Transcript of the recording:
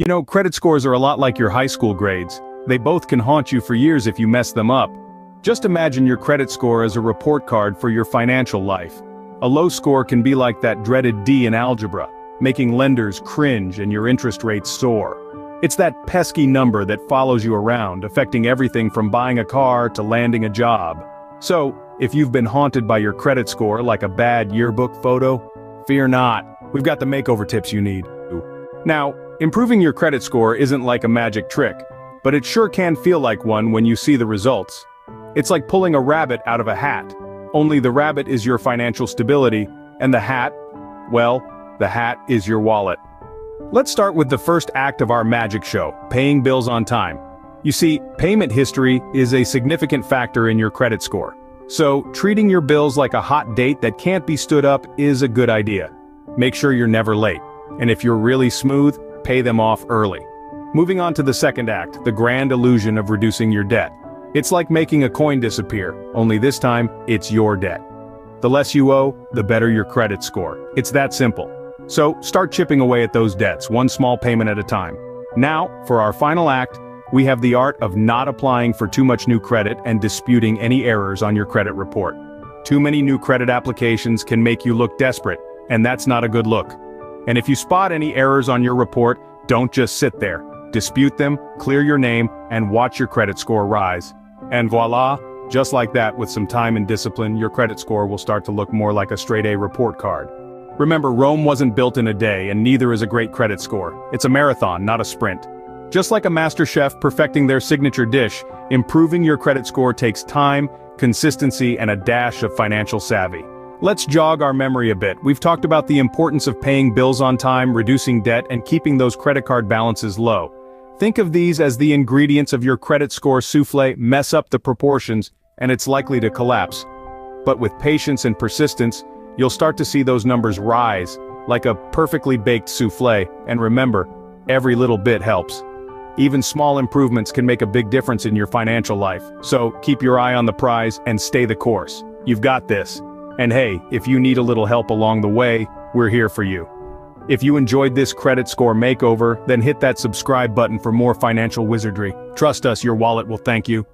You know, credit scores are a lot like your high school grades. They both can haunt you for years if you mess them up. Just imagine your credit score as a report card for your financial life. A low score can be like that dreaded D in algebra, making lenders cringe and your interest rates soar. It's that pesky number that follows you around, affecting everything from buying a car to landing a job. So, if you've been haunted by your credit score like a bad yearbook photo, fear not, we've got the makeover tips you need. Now, improving your credit score isn't like a magic trick, but it sure can feel like one when you see the results. It's like pulling a rabbit out of a hat, only the rabbit is your financial stability, and the hat, well, the hat is your wallet. Let's start with the first act of our magic show, paying bills on time. You see, payment history is a significant factor in your credit score. So, treating your bills like a hot date that can't be stood up is a good idea. Make sure you're never late, and if you're really smooth, pay them off early. Moving on to the second act, the grand illusion of reducing your debt. It's like making a coin disappear, only this time, it's your debt. The less you owe, the better your credit score. It's that simple. So, start chipping away at those debts, one small payment at a time. Now, for our final act, we have the art of not applying for too much new credit and disputing any errors on your credit report. Too many new credit applications can make you look desperate, and that's not a good look. And if you spot any errors on your report, don't just sit there. Dispute them, clear your name, and watch your credit score rise. And voila, just like that, with some time and discipline, your credit score will start to look more like a straight-A report card. Remember, Rome wasn't built in a day, and neither is a great credit score. It's a marathon, not a sprint. Just like a master chef perfecting their signature dish, improving your credit score takes time, consistency, and a dash of financial savvy. Let's jog our memory a bit. We've talked about the importance of paying bills on time, reducing debt, and keeping those credit card balances low. Think of these as the ingredients of your credit score souffle. Mess up the proportions, and it's likely to collapse. But with patience and persistence, you'll start to see those numbers rise, like a perfectly baked souffle, and remember, every little bit helps. Even small improvements can make a big difference in your financial life, so keep your eye on the prize and stay the course. You've got this. And hey, if you need a little help along the way, we're here for you. If you enjoyed this credit score makeover, then hit that subscribe button for more financial wizardry. Trust us, your wallet will thank you.